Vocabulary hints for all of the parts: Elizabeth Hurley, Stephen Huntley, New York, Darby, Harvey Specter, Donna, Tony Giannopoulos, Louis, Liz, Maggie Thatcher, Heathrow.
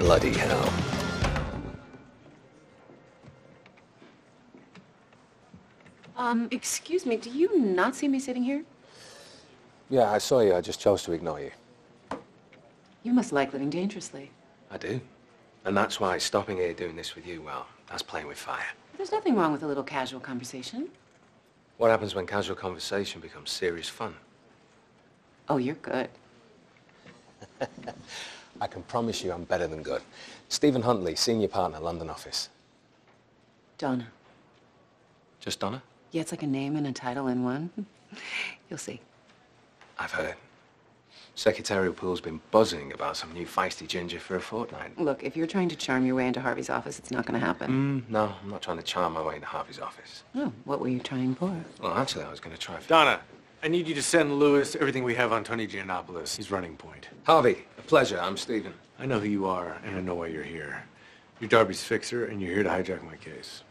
Bloody hell. Excuse me, do you not see me sitting here? Yeah, I saw you. I just chose to ignore you. You must like living dangerously. I do. And that's why stopping here doing this with you, well, that's playing with fire. There's nothing wrong with a little casual conversation. What happens when casual conversation becomes serious fun? Oh, you're good. I can promise you I'm better than good. Stephen Huntley, senior partner, London office. Donna. Just Donna? Yeah, it's like a name and a title in one. You'll see. I've heard. Secretarial pool's been buzzing about some new feisty ginger for a fortnight. Look, if you're trying to charm your way into Harvey's office, it's not going to happen. No, I'm not trying to charm my way into Harvey's office. Oh, what were you trying for? Well, actually, I was going to try for... Donna, I need you to send Louis everything we have on Tony Giannopoulos. He's running point. Harvey, a pleasure. I'm Stephen. I know who you are, and I know why you're here. You're Darby's fixer, and you're here to hijack my case.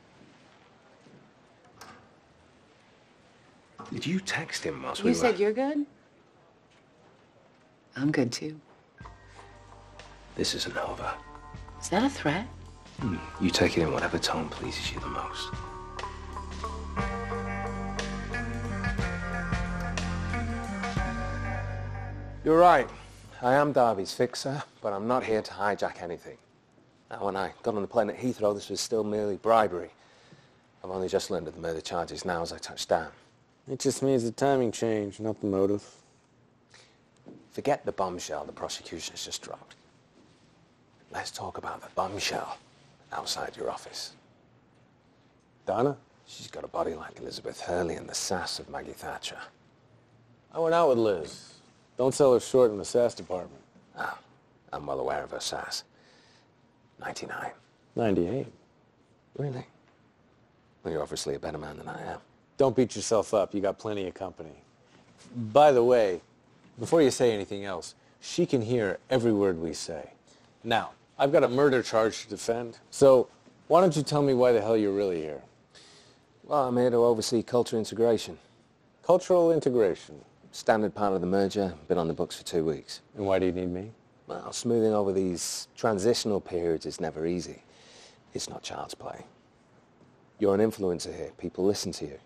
Did you text him whilst we were... You said you're good? I'm good, too. This isn't over. Is that a threat? You take it in whatever tone pleases you the most. You're right. I am Darby's fixer, but I'm not here to hijack anything. Now, when I got on the plane at Heathrow, this was still merely bribery. I've only just learned of the murder charges now as I touch down. It just means the timing changed, not the motive. Forget the bombshell the prosecution's just dropped. Let's talk about the bombshell outside your office. Donna? She's got a body like Elizabeth Hurley and the sass of Maggie Thatcher. I went out with Liz. Don't sell her short in the sass department. Oh, I'm well aware of her sass. 99. 98? Really? Well, you're obviously a better man than I am. Don't beat yourself up. You got plenty of company. By the way, before you say anything else, she can hear every word we say. Now, I've got a murder charge to defend, so why don't you tell me why the hell you're really here? Well, I'm here to oversee cultural integration. Cultural integration? Standard part of the merger, been on the books for 2 weeks. And why do you need me? Well, smoothing over these transitional periods is never easy. It's not child's play. You're an influencer here. People listen to you.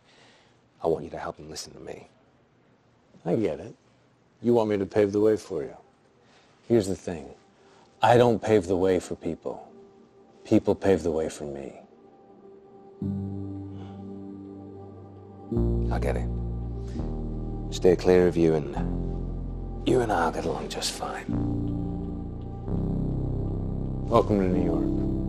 I want you to help them listen to me. I get it. You want me to pave the way for you. Here's the thing. I don't pave the way for people. People pave the way for me. I get it. Steer clear of you and I'll get along just fine. Welcome to New York.